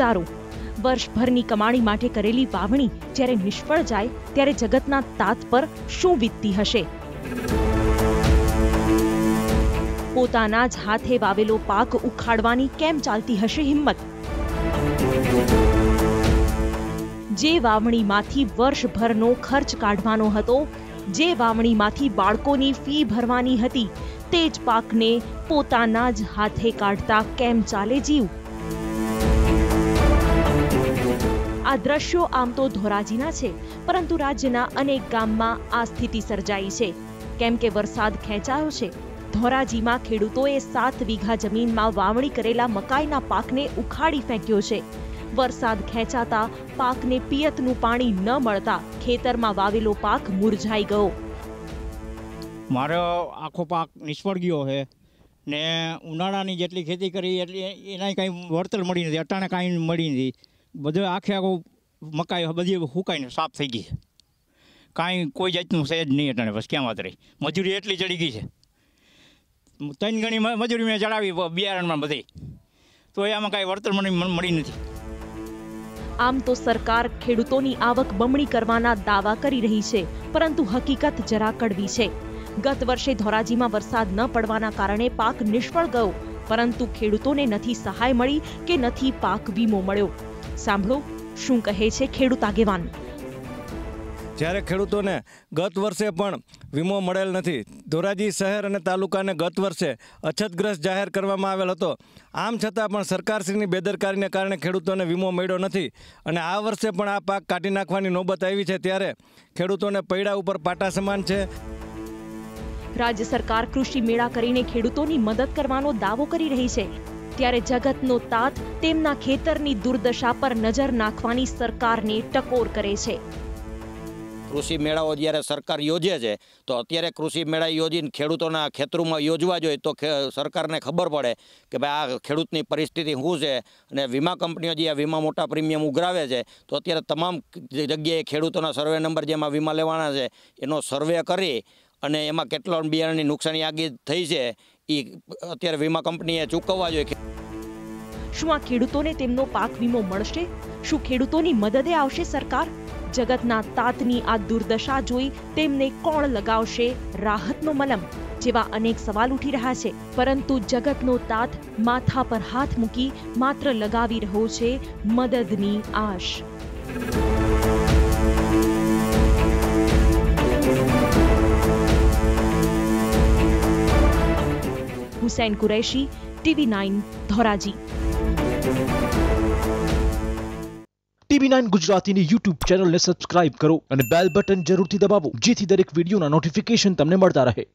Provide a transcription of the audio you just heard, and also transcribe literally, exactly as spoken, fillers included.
વિચારો। વર્ષભરની કમાણી માટે કરેલી વાવણી જ્યારે નિષ્ફળ જાય ત્યારે જગતના તાત પર શું વીતતી હશે? પોતાના જ હાથે વાવેલો પાક ઉખાડવાની કેમ ચાલતી હશે હિંમત? જે વાવણીમાંથી વર્ષભરનો ખર્ચ કાઢવાનો હતો, જે વાવણીમાંથી બાળકોની ફી ભરવાની હતી, તે જ પાકને પોતાના જ હાથે કાઢતા કેમ ચાલે જીવ? આ દ્રશ્યો આમ તો ધોરાજીના છે, પરંતુ રાજ્યના અનેક ગામમાં આ સ્થિતિ સર્જાઈ છે, કેમ કે વરસાદ ખેંચાયો છે। ધોરાજીમાં ખેડૂતોએ સાત વીઘા જમીનમાં વાવણી કરેલા મકાઈના પાકને ઉખાડી ફેંક્યો છે। વરસાદ ખેંચાતા પાકને પિયતનું પાણી ન મળતા ખેતરમાં વાવેલો પાક મુરઝાઈ ગયો। મારો આખો પાક નિષ્ફળ ગયો છે ને ઉનાળાની જેટલી ખેતી કરી એટલે એનાય કંઈ વળતર મળી નથી, અટાણે કાંઈ મળી નથી। બધું આખે આખું મકાઈ બધી હુકાઈને સાફ થઈ ગઈ છે, કાંઈ કોઈ જાતનું છે જ નહીં। અટાણે બસ ક્યાં વાત રહી, મજૂરી એટલી ચડી ગઈ છે, ત્રણ ગણી મજૂરી મેં ચડાવી બિયારણમાં બધી, તો એ આમાં કાંઈ વળતર મળી નથી। આમ તો સરકાર ખેડૂતોની આવક બમણી કરવાના દાવા કરી રહી છે, પરંતુ હકીકત જરા કડવી છે। ગત વર્ષે ધોરાજીમાં વરસાદ ન પડવાના કારણે પાક નિષ્ફળ ગયો, પરંતુ ખેડૂતોને નથી સહાય મળી કે નથી પાક વીમો મળ્યો। સાંભળો શું કહે છે ખેડૂત આગેવાન। જ્યારે ખેડૂતોને ગત વર્ષે પણ વીમો મળેલ નથી। ધોરાજી શહેર અને તાલુકાને ગત વર્ષે અછતગ્રસ્ત જાહેર કરવામાં આવેલ હતો, આમ છતાં પણ સરકારશ્રીની બેદરકારીને કારણે ખેડૂતોને વીમો મળ્યો નથી અને આ વર્ષે પણ આ પાક કાઢી નાખવાની નોબત આવી છે, ત્યારે ખેડૂતોને પૈડા ઉપર પાટા સમાન છે। राज्य सरकार कृषि मेला करीने खेडूतोनी मदद करवानो दावो करी रही छे, त्यारे जगतनो तात तेमना खेतरनी दुर्दशा पर नजर नाखवानी सरकारने टकोर करे छे। कृषि मेळाओ ज्यारे सरकार योजे छे तो अत्यारे कृषि मेळा योजीने खेडूतोना खेतरूमां योजवा जोईए तो सरकारने खबर पड़े के भाई आ खेडूतनी परिस्थिति शुं छे अने वीमा कंपनीओ जे आ वीमा मोटा प्रीमियम उघरावे छे तो अत्यारे तमाम जग्याए खेडूतोना सर्वे नंबर जेमां वीमा लेवाना छे एनो सर्वे करी અને એમાં કેટલા બિયારણની નુકસાની આગી થઈ છે એ અત્યારે વીમા કંપનીએ ચૂકવવા જોઈએ। શું આ ખેડૂતોને તેમનો પાક વીમો મળશે? શું ખેડૂતોની મદદે આવશે સરકાર? જગતના તાતની આ દુર્દશા જોઈ તેમને કોણ લગાવશે રાહતનો મલમ? જેવા અનેક સવાલ ઉઠી રહ્યા છે, પરંતુ જગતનો તાત માથા પર હાથ મૂકી માત્ર લગાવી રહ્યો છે મદદની આશ। Hussain Qureshi, TV nine Dhoraji. TV nine Gujarati ने यूट्यूब चैनल ने सब्सक्राइब करो और बेल बटन जरूर दबावो, जेथी दरेक वीडियो ना नोटिफिकेशन तमने मळता रहे।